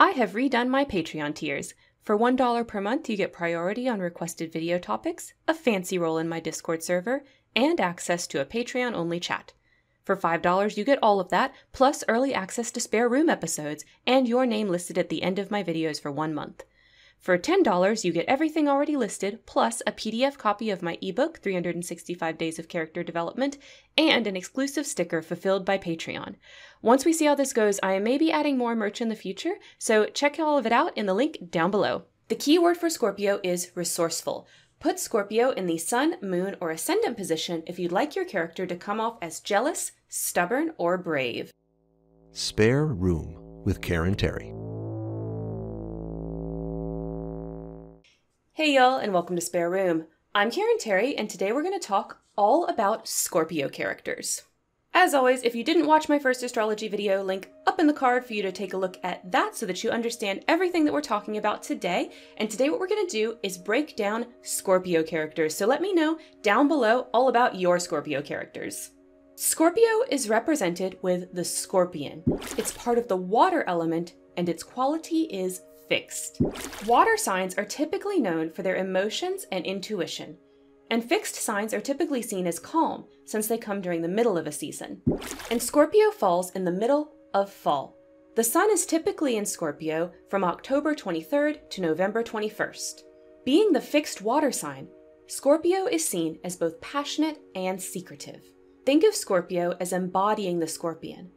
I have redone my Patreon tiers. For $1 per month, you get priority on requested video topics, a fancy role in my Discord server, and access to a Patreon-only chat. For $5, you get all of that, plus early access to Spare Room episodes, and your name listed at the end of my videos for 1 month. For $10, you get everything already listed, plus a PDF copy of my ebook, 365 Days of Character Development, and an exclusive sticker fulfilled by Patreon. Once we see how this goes, I may be adding more merch in the future, so check all of it out in the link down below. The key word for Scorpio is resourceful. Put Scorpio in the sun, moon, or ascendant position if you'd like your character to come off as jealous, stubborn, or brave. Spare Room with Karen Terry. Hey y'all, and welcome to Spare Room. I'm Karen Terry, and today we're going to talk all about Scorpio characters. As always, if you didn't watch my first astrology video, link up in the card for you to take a look at that so that you understand everything that we're talking about today. And today what we're going to do is break down Scorpio characters. So let me know down below all about your Scorpio characters. Scorpio is represented with the scorpion. It's part of the water element, and its quality is fixed. Water signs are typically known for their emotions and intuition, and fixed signs are typically seen as calm since they come during the middle of a season. And Scorpio falls in the middle of fall. The sun is typically in Scorpio from October 23rd to November 21st. Being the fixed water sign, Scorpio is seen as both passionate and secretive. Think of Scorpio as embodying the scorpion.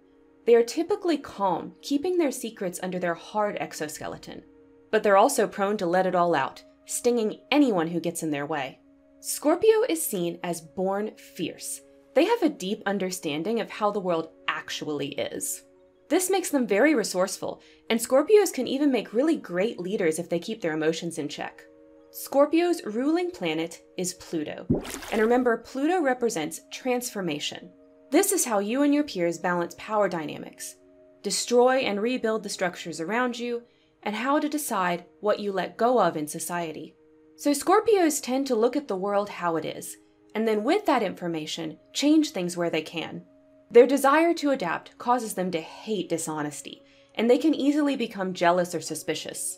They are typically calm, keeping their secrets under their hard exoskeleton. But they're also prone to let it all out, stinging anyone who gets in their way. Scorpio is seen as born fierce. They have a deep understanding of how the world actually is. This makes them very resourceful, and Scorpios can even make really great leaders if they keep their emotions in check. Scorpio's ruling planet is Pluto. And remember, Pluto represents transformation. This is how you and your peers balance power dynamics, destroy and rebuild the structures around you, and how to decide what you let go of in society. So Scorpios tend to look at the world how it is, and then with that information, change things where they can. Their desire to adapt causes them to hate dishonesty, and they can easily become jealous or suspicious.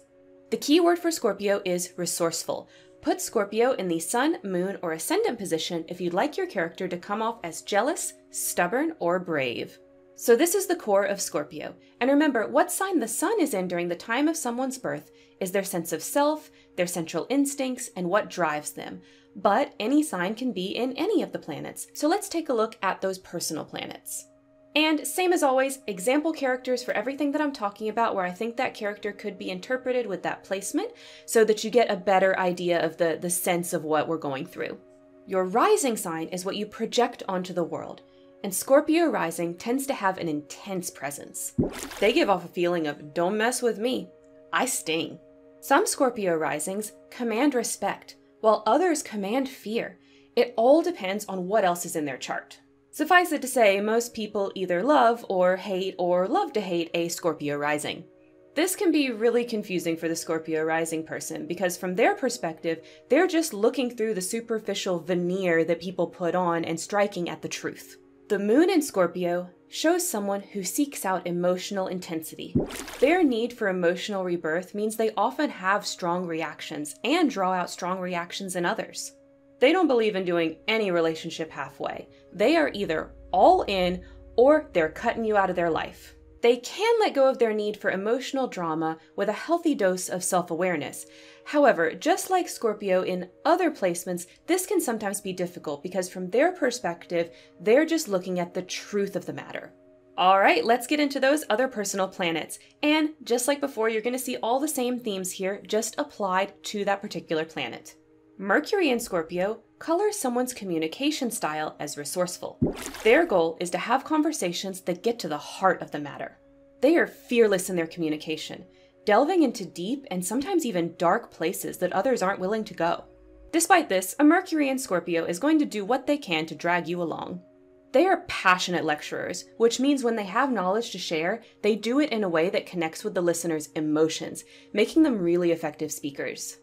The key word for Scorpio is resourceful. Put Scorpio in the sun, moon, or ascendant position if you'd like your character to come off as jealous, stubborn, or brave. So this is the core of Scorpio. And remember, what sign the sun is in during the time of someone's birth is their sense of self, their central instincts, and what drives them. But any sign can be in any of the planets. So let's take a look at those personal planets. And same as always, example characters for everything that I'm talking about where I think that character could be interpreted with that placement so that you get a better idea of the sense of what we're going through. Your rising sign is what you project onto the world, and Scorpio rising tends to have an intense presence. They give off a feeling of, don't mess with me, I sting. Some Scorpio risings command respect, while others command fear. It all depends on what else is in their chart. Suffice it to say, most people either love or hate or love to hate a Scorpio rising. This can be really confusing for the Scorpio rising person because from their perspective, they're just looking through the superficial veneer that people put on and striking at the truth. The moon in Scorpio shows someone who seeks out emotional intensity. Their need for emotional rebirth means they often have strong reactions and draw out strong reactions in others. They don't believe in doing any relationship halfway. They are either all in or they're cutting you out of their life. They can let go of their need for emotional drama with a healthy dose of self-awareness. However, just like Scorpio in other placements, this can sometimes be difficult because from their perspective, they're just looking at the truth of the matter. All right, let's get into those other personal planets. And just like before, you're going to see all the same themes here, just applied to that particular planet. Mercury in Scorpio colors someone's communication style as resourceful. Their goal is to have conversations that get to the heart of the matter. They are fearless in their communication, delving into deep and sometimes even dark places that others aren't willing to go. Despite this, a Mercury in Scorpio is going to do what they can to drag you along. They are passionate lecturers, which means when they have knowledge to share, they do it in a way that connects with the listener's emotions, making them really effective speakers.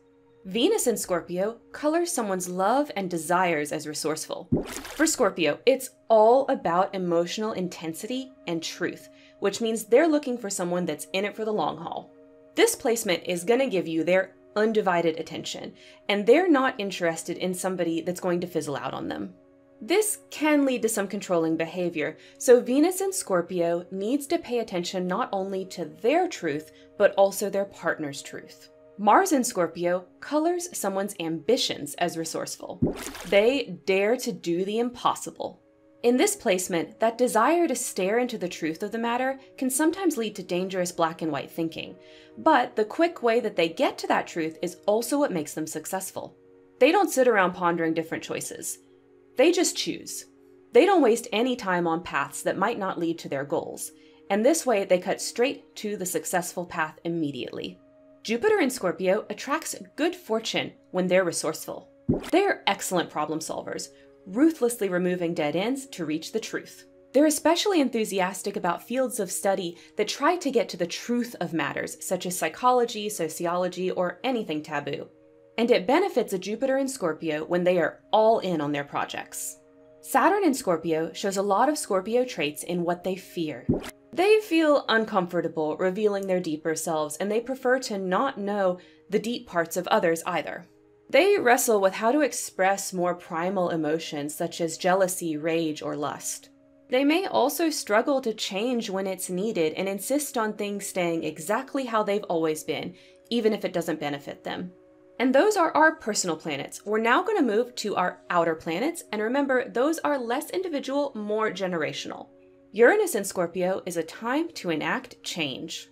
Venus in Scorpio colors someone's love and desires as resourceful. For Scorpio, it's all about emotional intensity and truth, which means they're looking for someone that's in it for the long haul. This placement is going to give you their undivided attention, and they're not interested in somebody that's going to fizzle out on them. This can lead to some controlling behavior, so Venus in Scorpio needs to pay attention not only to their truth, but also their partner's truth. Mars in Scorpio colors someone's ambitions as resourceful. They dare to do the impossible. In this placement, that desire to stare into the truth of the matter can sometimes lead to dangerous black and white thinking, but the quick way that they get to that truth is also what makes them successful. They don't sit around pondering different choices. They just choose. They don't waste any time on paths that might not lead to their goals, and this way they cut straight to the successful path immediately. Jupiter in Scorpio attracts good fortune when they're resourceful. They're excellent problem solvers, ruthlessly removing dead ends to reach the truth. They're especially enthusiastic about fields of study that try to get to the truth of matters, such as psychology, sociology, or anything taboo. And it benefits a Jupiter in Scorpio when they are all in on their projects. Saturn in Scorpio shows a lot of Scorpio traits in what they fear. They feel uncomfortable revealing their deeper selves, and they prefer to not know the deep parts of others either. They wrestle with how to express more primal emotions such as jealousy, rage, or lust. They may also struggle to change when it's needed and insist on things staying exactly how they've always been, even if it doesn't benefit them. And those are our personal planets. We're now going to move to our outer planets, and remember, those are less individual, more generational. Uranus in Scorpio is a time to enact change.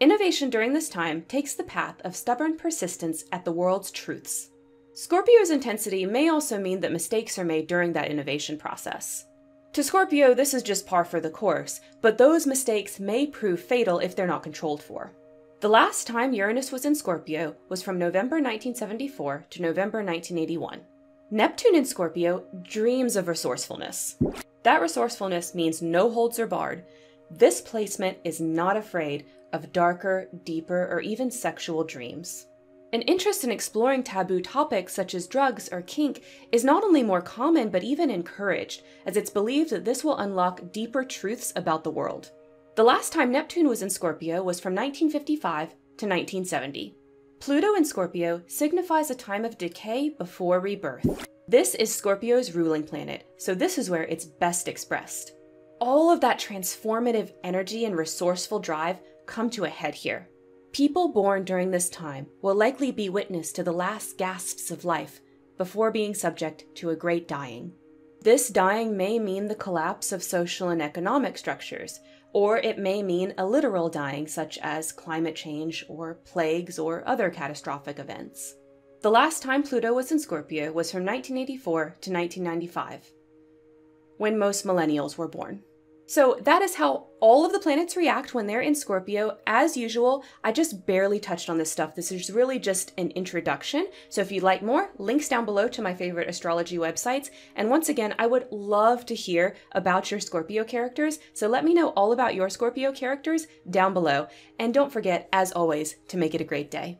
Innovation during this time takes the path of stubborn persistence at the world's truths. Scorpio's intensity may also mean that mistakes are made during that innovation process. To Scorpio, this is just par for the course, but those mistakes may prove fatal if they're not controlled for. The last time Uranus was in Scorpio was from November 1974 to November 1981. Neptune in Scorpio dreams of resourcefulness. That resourcefulness means no holds are barred. This placement is not afraid of darker, deeper, or even sexual dreams. An interest in exploring taboo topics such as drugs or kink is not only more common but even encouraged, as it's believed that this will unlock deeper truths about the world. The last time Neptune was in Scorpio was from 1955 to 1970. Pluto in Scorpio signifies a time of decay before rebirth. This is Scorpio's ruling planet, so this is where it's best expressed. All of that transformative energy and resourceful drive come to a head here. People born during this time will likely be witness to the last gasps of life before being subject to a great dying. This dying may mean the collapse of social and economic structures, or it may mean a literal dying such as climate change or plagues or other catastrophic events. The last time Pluto was in Scorpio was from 1984 to 1995, when most millennials were born. So that is how all of the planets react when they're in Scorpio. As usual, I just barely touched on this stuff. This is really just an introduction. So if you'd like more, links down below to my favorite astrology websites. And once again, I would love to hear about your Scorpio characters. So let me know all about your Scorpio characters down below. And don't forget, as always, to make it a great day.